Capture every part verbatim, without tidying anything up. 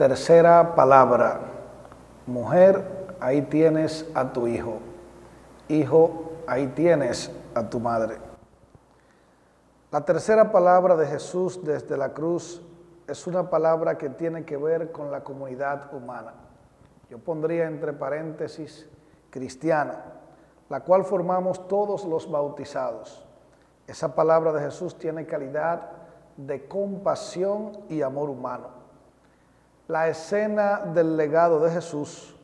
Tercera palabra, mujer, ahí tienes a tu hijo. Hijo, ahí tienes a tu madre. La tercera palabra de Jesús desde la cruz es una palabra que tiene que ver con la comunidad humana. Yo pondría entre paréntesis cristiana, la cual formamos todos los bautizados. Esa palabra de Jesús tiene calidad de compasión y amor humano. La escena del legado de Jesús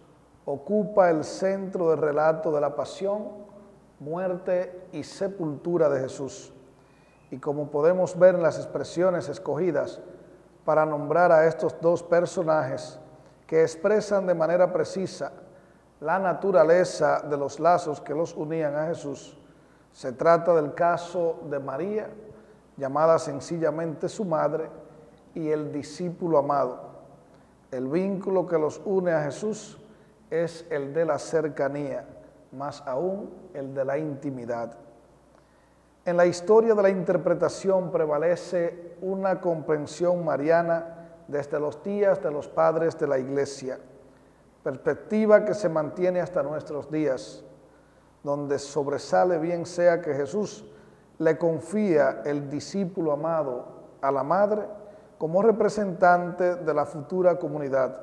ocupa el centro del relato de la pasión, muerte y sepultura de Jesús. Y como podemos ver en las expresiones escogidas para nombrar a estos dos personajes que expresan de manera precisa la naturaleza de los lazos que los unían a Jesús, se trata del caso de María, llamada sencillamente su madre, y el discípulo amado. El vínculo que los une a Jesús es el de la cercanía, más aún el de la intimidad. En la historia de la interpretación prevalece una comprensión mariana desde los días de los padres de la Iglesia, perspectiva que se mantiene hasta nuestros días, donde sobresale bien sea que Jesús le confía el discípulo amado a la madre, como representante de la futura comunidad,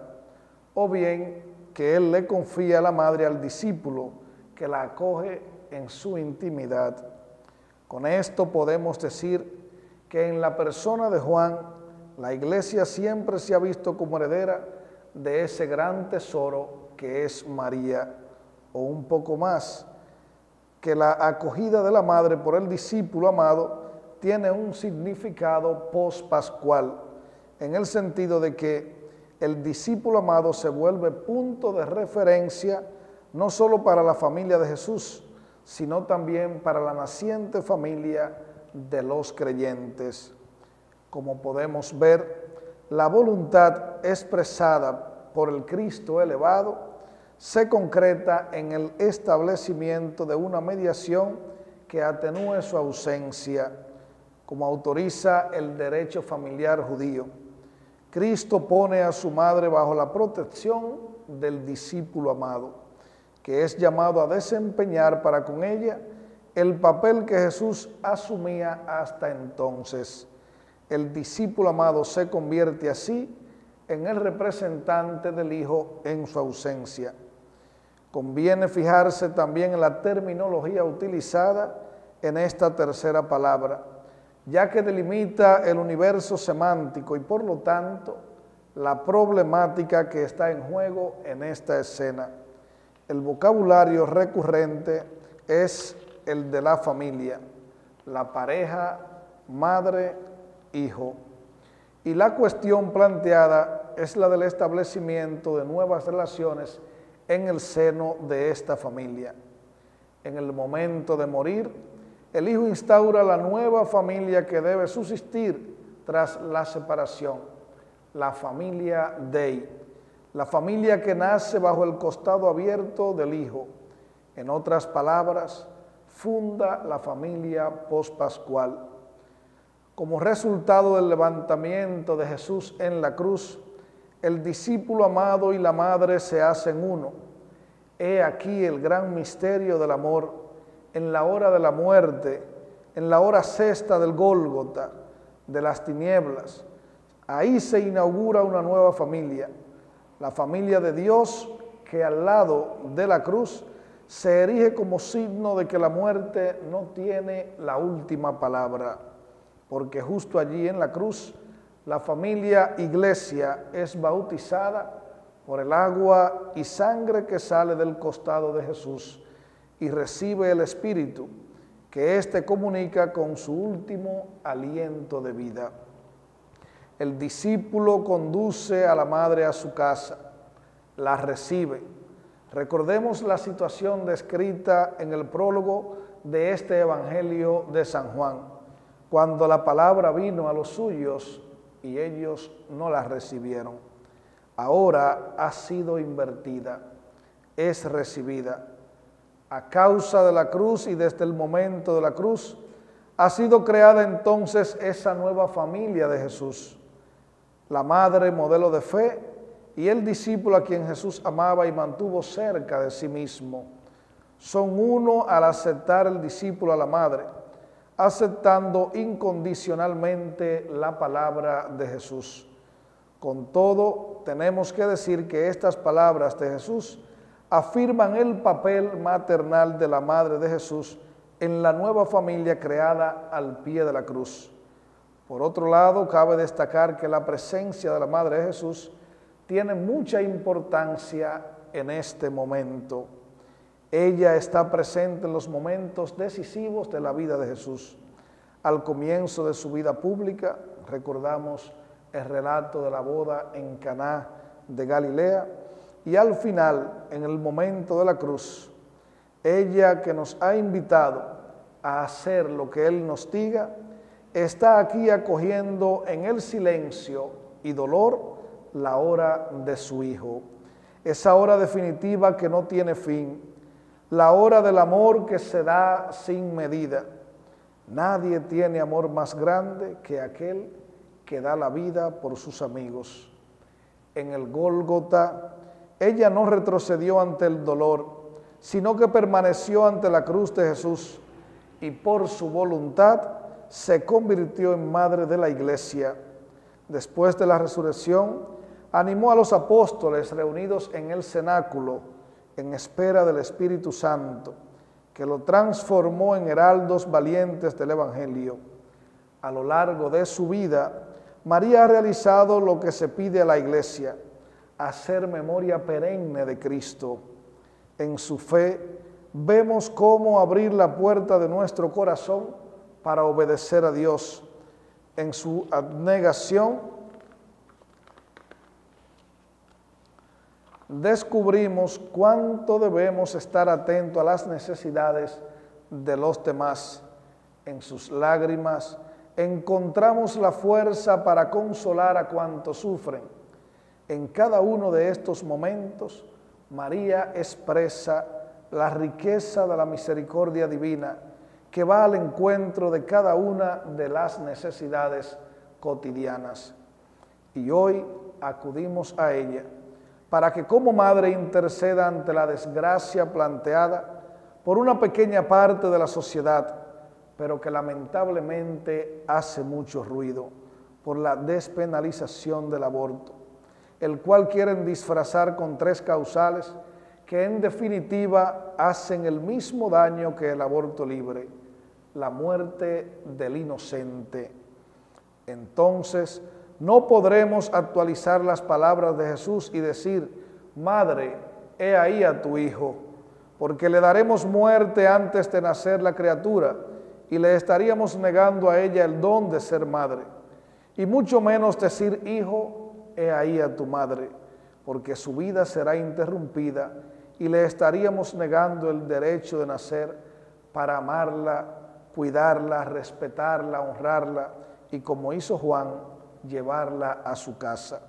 o bien que él le confía a la madre al discípulo que la acoge en su intimidad. Con esto podemos decir que en la persona de Juan, la Iglesia siempre se ha visto como heredera de ese gran tesoro que es María, o un poco más, que la acogida de la madre por el discípulo amado tiene un significado pospascual, en el sentido de que el discípulo amado se vuelve punto de referencia no solo para la familia de Jesús, sino también para la naciente familia de los creyentes. Como podemos ver, la voluntad expresada por el Cristo elevado se concreta en el establecimiento de una mediación que atenúe su ausencia, como autoriza el derecho familiar judío. Cristo pone a su madre bajo la protección del discípulo amado, que es llamado a desempeñar para con ella el papel que Jesús asumía hasta entonces. El discípulo amado se convierte así en el representante del Hijo en su ausencia. Conviene fijarse también en la terminología utilizada en esta tercera palabra, ya que delimita el universo semántico y por lo tanto la problemática que está en juego en esta escena. El vocabulario recurrente es el de la familia, la pareja, madre, hijo. Y la cuestión planteada es la del establecimiento de nuevas relaciones en el seno de esta familia. En el momento de morir, el Hijo instaura la nueva familia que debe subsistir tras la separación, la familia Dei, la familia que nace bajo el costado abierto del Hijo. En otras palabras, funda la familia pospascual. Como resultado del levantamiento de Jesús en la cruz, el discípulo amado y la madre se hacen uno. He aquí el gran misterio del amor. En la hora de la muerte, en la hora sexta del Gólgota, de las tinieblas, ahí se inaugura una nueva familia, la familia de Dios que al lado de la cruz se erige como signo de que la muerte no tiene la última palabra, porque justo allí en la cruz la familia Iglesia es bautizada por el agua y sangre que sale del costado de Jesús, y recibe el Espíritu, que éste comunica con su último aliento de vida. El discípulo conduce a la madre a su casa, la recibe. Recordemos la situación descrita en el prólogo de este Evangelio de San Juan, cuando la palabra vino a los suyos y ellos no la recibieron. Ahora ha sido invertida, es recibida. A causa de la cruz y desde el momento de la cruz, ha sido creada entonces esa nueva familia de Jesús. La madre modelo de fe y el discípulo a quien Jesús amaba y mantuvo cerca de sí mismo. Son uno al aceptar el discípulo a la madre, aceptando incondicionalmente la palabra de Jesús. Con todo, tenemos que decir que estas palabras de Jesús afirman el papel maternal de la madre de Jesús en la nueva familia creada al pie de la cruz. Por otro lado, cabe destacar que la presencia de la madre de Jesús tiene mucha importancia en este momento. Ella está presente en los momentos decisivos de la vida de Jesús. Al comienzo de su vida pública, recordamos el relato de la boda en Caná de Galilea, y al final, en el momento de la cruz, ella que nos ha invitado a hacer lo que Él nos diga, está aquí acogiendo en el silencio y dolor la hora de su Hijo. Esa hora definitiva que no tiene fin, la hora del amor que se da sin medida. Nadie tiene amor más grande que aquel que da la vida por sus amigos. En el Gólgota, ella no retrocedió ante el dolor, sino que permaneció ante la cruz de Jesús y por su voluntad se convirtió en madre de la iglesia. Después de la resurrección, animó a los apóstoles reunidos en el cenáculo, en espera del Espíritu Santo, que lo transformó en heraldos valientes del Evangelio. A lo largo de su vida, María ha realizado lo que se pide a la Iglesia, hacer memoria perenne de Cristo. En su fe, vemos cómo abrir la puerta de nuestro corazón para obedecer a Dios. En su abnegación, descubrimos cuánto debemos estar atentos a las necesidades de los demás. En sus lágrimas encontramos la fuerza para consolar a cuantos sufren. En cada uno de estos momentos, María expresa la riqueza de la misericordia divina que va al encuentro de cada una de las necesidades cotidianas. Y hoy acudimos a ella para que como madre interceda ante la desgracia planteada por una pequeña parte de la sociedad, pero que lamentablemente hace mucho ruido por la despenalización del aborto, el cual quieren disfrazar con tres causales que en definitiva hacen el mismo daño que el aborto libre, la muerte del inocente. Entonces, no podremos actualizar las palabras de Jesús y decir, Madre, he ahí a tu Hijo, porque le daremos muerte antes de nacer la criatura y le estaríamos negando a ella el don de ser madre. Y mucho menos decir, Hijo, he ahí a tu madre, porque su vida será interrumpida y le estaríamos negando el derecho de nacer para amarla, cuidarla, respetarla, honrarla y como hizo Juan, llevarla a su casa.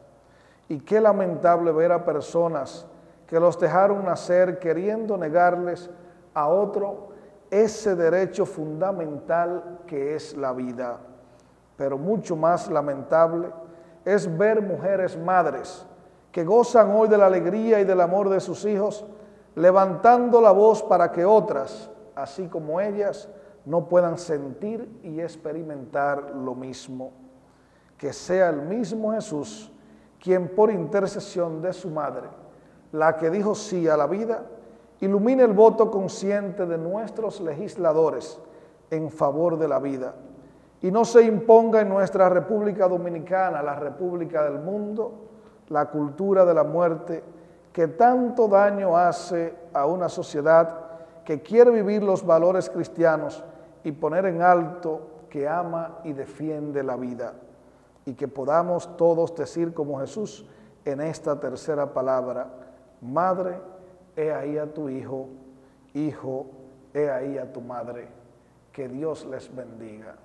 Y qué lamentable ver a personas que los dejaron nacer queriendo negarles a otro ese derecho fundamental que es la vida. Pero mucho más lamentable es ver mujeres madres que gozan hoy de la alegría y del amor de sus hijos, levantando la voz para que otras, así como ellas, no puedan sentir y experimentar lo mismo. Que sea el mismo Jesús quien por intercesión de su madre, la que dijo sí a la vida, ilumine el voto consciente de nuestros legisladores en favor de la vida y no se imponga en nuestra República Dominicana, la República del mundo, la cultura de la muerte que tanto daño hace a una sociedad que quiere vivir los valores cristianos y poner en alto que ama y defiende la vida. Y que podamos todos decir como Jesús en esta tercera palabra, Madre, he ahí a tu Hijo, Hijo, he ahí a tu Madre. Que Dios les bendiga.